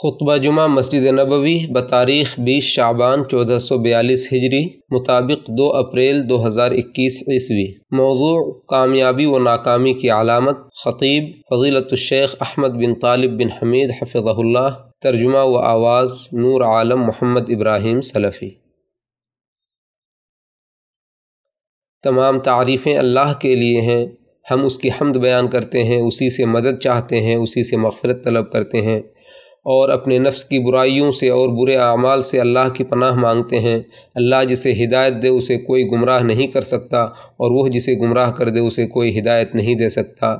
खुतबा जुमा मस्जिद नबवी बतारीख़ 20 शाबान 1442 हिजरी मुताबिक 2 अप्रैल 2021 ईस्वी। मौज़ू कामयाबी व नाकामी की अलामत। ख़तीब फ़ज़ीलतुश्शेख़ अहमद बिन तालिब बिन हमीद हफ़िज़हुल्लाह। तर्जुमा व आवाज़ नूर आलम मोहम्मद इब्राहीम सलफ़ी। तमाम तारीफ़ें अल्लाह के लिए हैं, हम उसकी हम्द बयान करते हैं, उसी से मदद चाहते हैं, उसी से मग़फ़िरत तलब करते हैं और अपने नफ्स की बुराइयों से और बुरे अमाल से अल्लाह की पनाह मांगते हैं। अल्लाह जिसे हिदायत दे उसे कोई गुमराह नहीं कर सकता और वह जिसे गुमराह कर दे उसे कोई हिदायत नहीं दे सकता।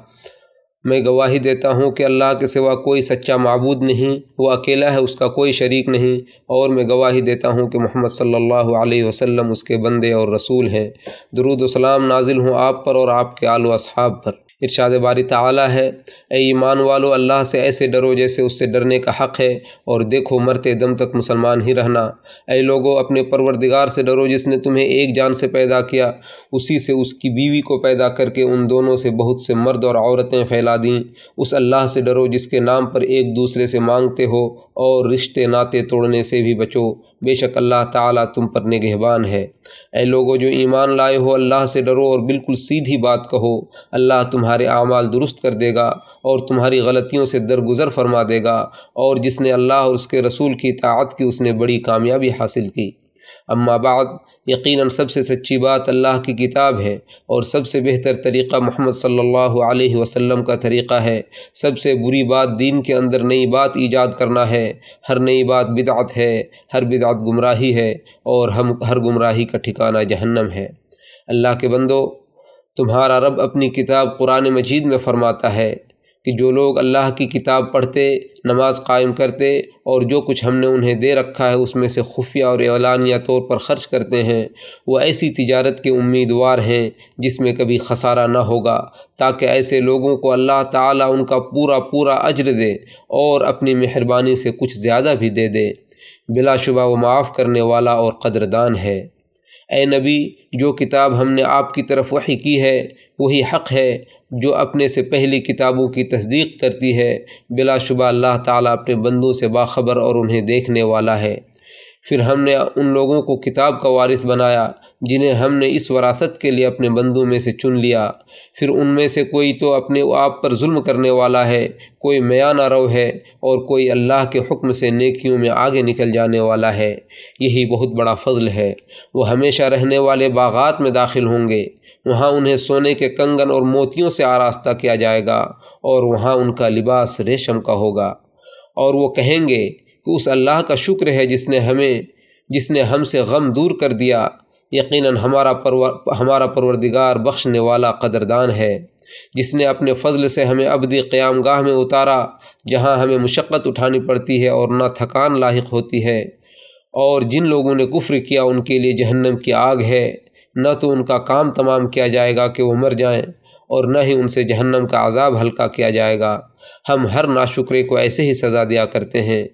मैं गवाही देता हूँ कि अल्लाह के सिवा कोई सच्चा माबूद नहीं, वह अकेला है, उसका कोई शरीक नहीं, और मैं गवाही देता हूँ कि मोहम्मद सल्लल्लाहु अलैहि वसल्लम उसके बंदे और रसूल हैं। दुरूद व सलाम नाजिल हों आप पर और आपके आल व असहाब पर। इरशाद बारी ताला है, ए ईमान वालो, अल्लाह से ऐसे डरो जैसे उससे डरने का हक़ है और देखो मरते दम तक मुसलमान ही रहना। ए लोगो, अपने परवरदिगार से डरो जिसने तुम्हें एक जान से पैदा किया, उसी से उसकी बीवी को पैदा करके उन दोनों से बहुत से मर्द और औरतें फैला दीं। उस अल्लाह से डरो जिसके नाम पर एक दूसरे से मांगते हो और रिश्ते नाते तोड़ने से भी बचो, बेशक अल्लाह ताला तुम पर निगहबान है। ऐ लोगों जो ईमान लाए हो, अल्लाह से डरो और बिल्कुल सीधी बात कहो, अल्लाह तुम्हारे आमाल दुरुस्त कर देगा और तुम्हारी गलतियों से दरगुजर फरमा देगा। और जिसने अल्लाह और उसके रसूल की इताअत की उसने बड़ी कामयाबी हासिल की। अम्मा बाद, यकीनन सबसे सच्ची बात अल्लाह की किताब है और सबसे बेहतर तरीक़ा मोहम्मद सल्लल्लाहु अलैहि वसल्लम का तरीक़ा है। सबसे बुरी बात दीन के अंदर नई बात ईजाद करना है। हर नई बात बिदअत है, हर बिदअत गुमराही है और हर गुमराही का ठिकाना जहन्नम है। अल्लाह के बंदो, तुम्हारा रब अपनी किताब कुरान मजीद में फ़रमाता है कि जो लोग अल्लाह की किताब पढ़ते, नमाज कायम करते और जो कुछ हमने उन्हें दे रखा है उसमें से खुफिया और एलानिया तौर पर ख़र्च करते हैं, वह ऐसी तिजारत के उम्मीदवार हैं जिसमें कभी खसारा ना होगा, ताकि ऐसे लोगों को अल्लाह ताला उनका पूरा पूरा अज्र दे और अपनी मेहरबानी से कुछ ज़्यादा भी दे दे। बिलाशुबा वो माफ़ करने वाला और क़दरदान है। ए नबी, जो किताब हमने आपकी तरफ वही की है वही हक़ है जो अपने से पहली किताबों की तस्दीक करती है। बिलाशुबा अल्लाह ताला अपने बंदों से बाखबर और उन्हें देखने वाला है। फिर हमने उन लोगों को किताब का वारिस बनाया जिन्हें हमने इस वरासत के लिए अपने बंदों में से चुन लिया। फिर उनमें से कोई तो अपने आप पर जुल्म करने वाला है, कोई म्याना रो है और कोई अल्लाह के हुक्म से नेकियों में आगे निकल जाने वाला है। यही बहुत बड़ा फ़ज़ल है। वह हमेशा रहने वाले बाग़ात में दाखिल होंगे, वहाँ उन्हें सोने के कंगन और मोतियों से आरास्ता किया जाएगा और वहाँ उनका लिबास रेशम का होगा। और वो कहेंगे कि उस अल्लाह का शुक्र है जिसने हमसे गम दूर कर दिया। यकीनन हमारा परवरदिगार बख्शने वाला क़दरदान है, जिसने अपने फ़ज़ल से हमें अबदी क़यामगाह में उतारा जहाँ हमें मुशक्क़त उठानी पड़ती है और ना थकान लाहिक़ होती है। और जिन लोगों ने कुफ्र किया उनके लिए जहन्नम की आग है, न तो उनका काम तमाम किया जाएगा कि वो मर जाएं और न ही उनसे जहन्नम का अज़ाब हल्का किया जाएगा। हम हर नाशुक्रे को ऐसे ही सज़ा दिया करते हैं।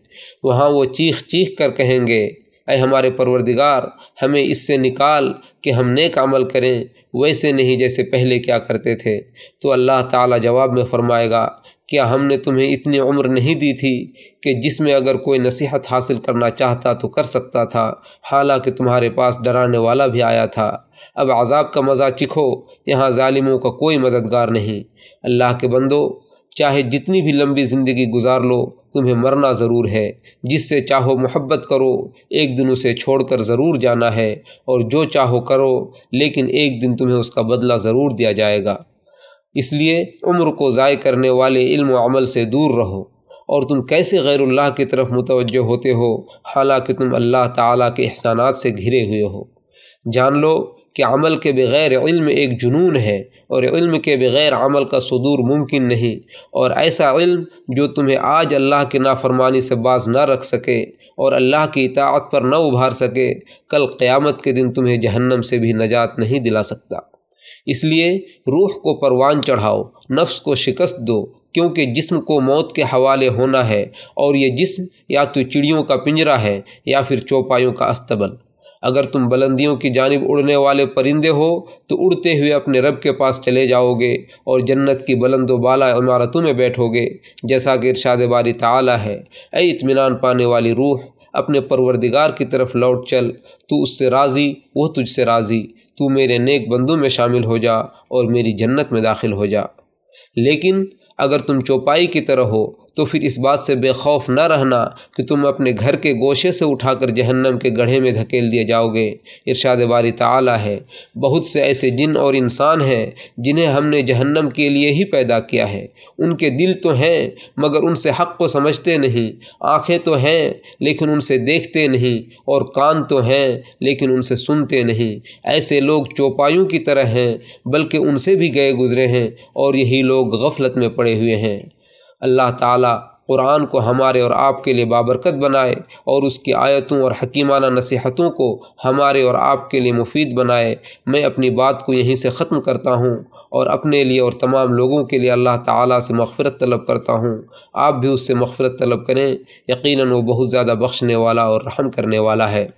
वहाँ वो चीख चीख कर कहेंगे, ऐ हमारे परवरदिगार, हमें इससे निकाल कि हम नेक अमल करें, वैसे नहीं जैसे पहले क्या करते थे। तो अल्लाह ताला जवाब में फ़रमाएगा, क्या हमने तुम्हें इतनी उम्र नहीं दी थी कि जिसमें अगर कोई नसीहत हासिल करना चाहता तो कर सकता था, हालांकि तुम्हारे पास डराने वाला भी आया था। अब आज़ाब का मज़ा चिखो, यहाँ ज़ालिमों का कोई मददगार नहीं। अल्लाह के बंदो, चाहे जितनी भी लंबी ज़िंदगी गुजार लो, तुम्हें मरना ज़रूर है। जिससे चाहो मोहब्बत करो, एक दिन उसे छोड़कर ज़रूर जाना है और जो चाहो करो, लेकिन एक दिन तुम्हें उसका बदला ज़रूर दिया जाएगा। इसलिए उम्र को ज़ाय करने वाले इल्म व अमल से दूर रहो। और तुम कैसे गैरुल्लाह की तरफ मुतवज्जो होते हो, हालांकि तुम अल्लाह ताला के एहसानात से घिरे हुए हो। जान लो कि अमल के बग़ैर इल्म एक जुनून है और इल्म के बग़ैर अमल का सुदूर मुमकिन नहीं। और ऐसा इल्म जो तुम्हें आज अल्लाह की नाफरमानी से बाज ना रख सके और अल्लाह की इताअत पर न उभार सके, कल क़यामत के दिन तुम्हें जहन्नम से भी नजात नहीं दिला सकता। इसलिए रूह को परवान चढ़ाओ, नफ्स को शिकस्त दो, क्योंकि जिस्म को मौत के हवाले होना है और ये जिस्म या तो चिड़ियों का पिंजरा है या फिर चौपाइयों का अस्तबल। अगर तुम बुलंदियों की जानिब उड़ने वाले परिंदे हो तो उड़ते हुए अपने रब के पास चले जाओगे और जन्नत की बुलंद व बाला इमारतों में बैठोगे, जैसा कि इरशाद बारी ताला है, ऐ इत्मीनान पाने वाली रूह अपने परवरदिगार की तरफ लौट चल, तू उससे राज़ी वह तुझसे राज़ी, तू मेरे नेक बंदों में शामिल हो जा और मेरी जन्नत में दाखिल हो जा। लेकिन अगर तुम चौपाई की तरह हो तो फिर इस बात से बेखौफ न रहना कि तुम अपने घर के गोशे से उठाकर जहन्नम के गड्ढे में धकेल दिए जाओगे। इरशाद बारी ताला है, बहुत से ऐसे जिन और इंसान हैं जिन्हें हमने जहन्नम के लिए ही पैदा किया है। उनके दिल तो हैं मगर उनसे हक़ को समझते नहीं, आँखें तो हैं लेकिन उनसे देखते नहीं, और कान तो हैं लेकिन उनसे सुनते नहीं। ऐसे लोग चौपाइयों की तरह हैं, बल्कि उनसे भी गए गुजरे हैं और यही लोग गफलत में पड़े हुए हैं। अल्लाह ताला कुरान को हमारे और आपके लिए बाबरकत बनाए और उसकी आयतों और हकीमाना नसीहतों को हमारे और आपके लिए मुफीद बनाए। मैं अपनी बात को यहीं से ख़त्म करता हूँ और अपने लिए और तमाम लोगों के लिए अल्लाह ताला से मग़फ़िरत तलब करता हूँ। आप भी उससे मग़फ़िरत तलब करें, यकीनन वो बहुत ज़्यादा बख्शने वाला और रहम करने वाला है।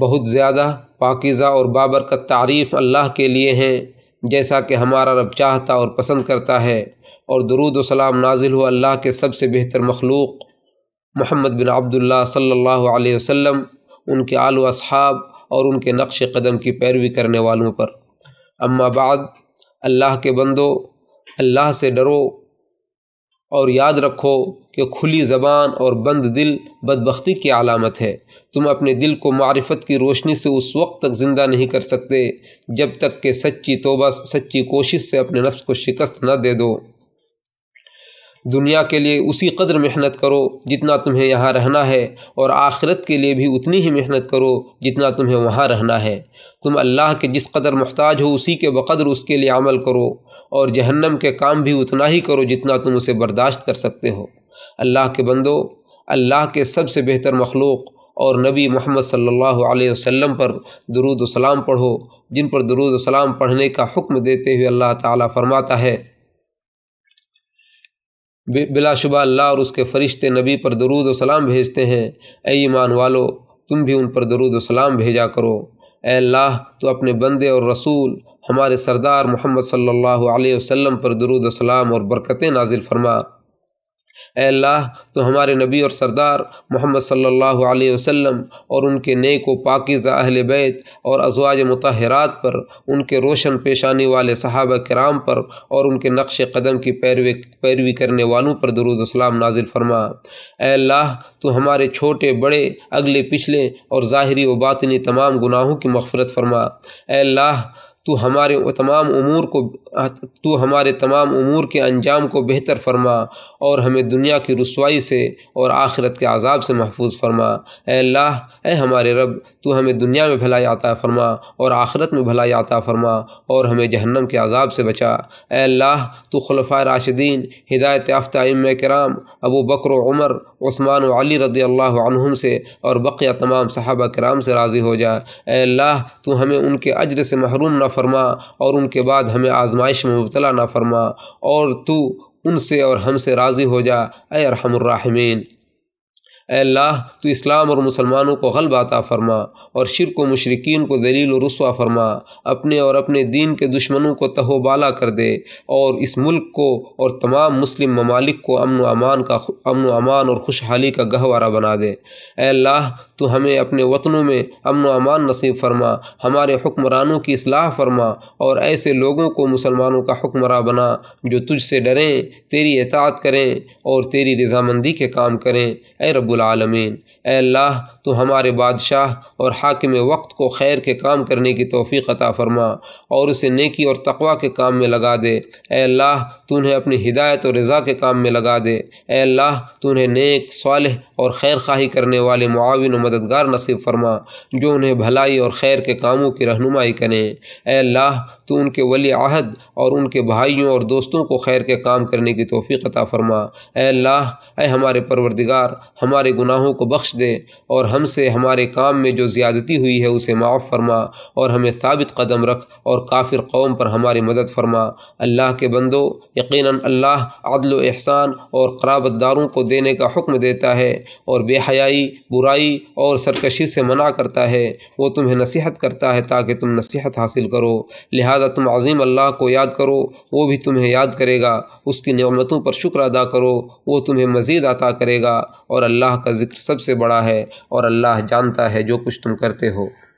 बहुत ज़्यादा पाकीज़ा और बाबरकत तारीफ़ अल्लाह के लिए हैं, जैसा कि हमारा रब चाहता और पसंद करता है। और दुरूद व सलाम नाजिल हो अल्लाह के सबसे बेहतर मखलूक़ मोहम्मद बिन अब्दुल्लाह सल्लल्लाहु अलैहि वसल्लम, उनके आल व असहाब और उनके नक्श कदम की पैरवी करने वालों पर। अम्मा बाद, अल्लाह के बंदो, अल्लाह से डरो और याद रखो कि खुली ज़बान और बंद दिल बदबख्ती की अलामत है। तुम अपने दिल को मारिफत की रोशनी से उस वक्त तक ज़िंदा नहीं कर सकते जब तक कि सच्ची तौबा, सच्ची कोशिश से अपने नफ्स को शिकस्त न दे दो। दुनिया के लिए उसी कदर मेहनत करो जितना तुम्हें यहाँ रहना है, और आखिरत के लिए भी उतनी ही मेहनत करो जितना तुम्हें वहाँ रहना है। तुम अल्लाह के जिस कदर मुहताज हो उसी के बकदर उसके लिए अमल करो, और जहन्नम के काम भी उतना ही करो जितना तुम उसे बर्दाश्त कर सकते हो। अल्लाह के बंदो, अल्लाह के सबसे बेहतर मखलूक़ और नबी मोहम्मद सल्लल्लाहु अलैहि वसल्लम पर दुरूद व सलाम पढ़ो, जिन पर दुरूद व सलाम पढ़ने का हुक्म देते हुए अल्लाह ताला फरमाता है, बिलाशुबा अल्लाह और उसके फरिश्ते नबी पर दुरूद व सलाम भेजते हैं, ऐ ईमान वालो तुम भी उन पर दुरूद व सलाम भेजा करो। ऐ अल्लाह, तो अपने बंदे और रसूल हमारे सरदार मोहम्मद सल्लल्लाहु अलैहि वसल्लम पर दुरूद व सलाम और बरकतें नाजिल फरमा। ऐ अल्लाह, तो हमारे नबी और सरदार मोहम्मद सल्लल्लाहु अलैहि वसल्लम और उनके नेक व पाकीज़ा अहले बैत और अज़वाज मुतहरात पर, उनके रोशन पेशानी वाले सहाबा किराम पर और उनके नक्श कदम की पैरवी करने वालों पर दुरूद सलाम नाजिल फरमा। ऐ अल्लाह, तो हमारे छोटे बड़े अगले पिछले और ज़ाहिरी व बातिनी तमाम गुनाहों की मग़फ़िरत फरमा। ऐ अल्लाह, तू हमारे तमाम उमूर के अंजाम को बेहतर फरमा और हमें दुनिया की रुसवाई से और आखिरत के आज़ाब से महफूज फरमा। ऐ अल्लाह, ऐ हमारे रब, तू हमें दुनिया में भलाई आता फरमा और आखिरत में भलाई आता फरमा और हमें जहन्नम के आज़ाब से बचा। ऐ अल्लाह, तू खुलफा राशिदीन हिदायत याफ्ता इम्मे किराम अबू बकर व उमर, उस्मान व अली रदी अल्लाह अन्हुम से और बक़िया तमाम सहाबा किराम से राज़ी हो जा। ऐ अल्लाह, तू हमें उनके अज्र से महरूम न फरमा और उनके बाद हमें आजमाइश में मुब्तला न फरमा, और तू उनसे और हमसे राज़ी हो जा, ऐ अरहमुर राहिमीन। ऐ अल्लाह, तू इस्लाम और मुसलमानों को ग़ल्ब अता फरमा और शिर्क व मुशरिकीन को दलील और रुसवा फरमा। अपने और अपने दीन के दुश्मनों को तहोबाला कर दे और इस मुल्क को और तमाम मुस्लिम ममालिक को अमन व अमान और खुशहाली का गहवारा बना दे। ऐ अल्लाह, तो हमें अपने वतनों में अमन व अमान नसीब फरमा, हमारे हुक्मरानों की इस्लाह फरमा और ऐसे लोगों को मुसलमानों का हुक्मरान बना जो तुझसे डरें, तेरी इताअत करें और तेरी रजामंदी के काम करें, ऐ रब्बुल आलमीन। ऐ अल्लाह, तो हमारे बादशाह और हाकिम वक्त को खैर के काम करने की तौफीक अता फरमा और उसे नेकी और तकवा के काम में लगा दे। ऐ अल्लाह, तू उन्हें अपनी हिदायत और रज़ा के काम में लगा दे। ऐ अल्लाह, तू उन्हें नेक, सालिह और खैर खाही करने वाले मुआविन और मददगार नसीब फरमा जो उन्हें भलाई और खैर के कामों की रहनुमाई करें। ऐ अल्लाह, तो उनके वली अहद और उनके भाइयों और दोस्तों को खैर के काम करने की तौफीक अता फरमा। ऐ अल्लाह, ऐ हमारे परवरदिगार, हमारे गुनाहों को बख्श बख्श दे और हमसे हमारे काम में जो ज़्यादती हुई है उसे माफ़ फरमा और हमें साबित कदम रख और काफिर कौम पर हमारी मदद फरमा। अल्लाह के बंदो, यकीनन अल्लाह अदल व एहसान और क़राबतदारों को देने का हुक्म देता है और बेहयाई, बुराई और सरकशी से मना करता है। वो तुम्हें नसीहत करता है ताकि तुम नसीहत हासिल करो। लिहाजा तुम अज़ीम अल्लाह को याद करो, वो भी तुम्हें याद करेगा। उसकी नेमतों पर शुक्र अदा करो, वो तुम्हें मज़ीद अता करेगा। और अल्लाह का ज़िक्र सबसे बड़ा है और अल्लाह जानता है जो कुछ तुम करते हो।